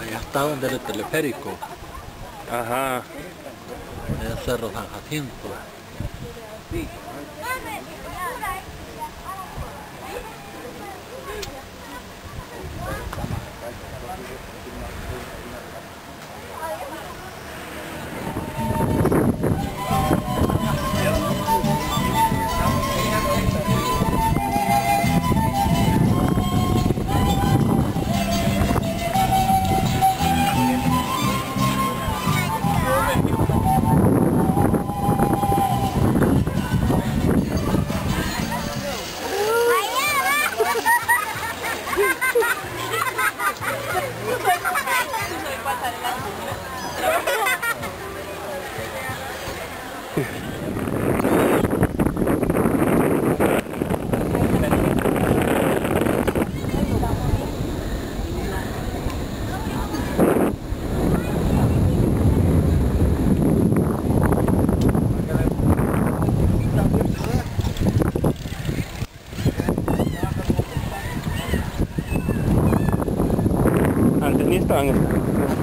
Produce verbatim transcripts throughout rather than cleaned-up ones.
Allá está donde era el teleférico. Ajá. En el Cerro San Jacinto.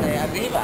Arriba.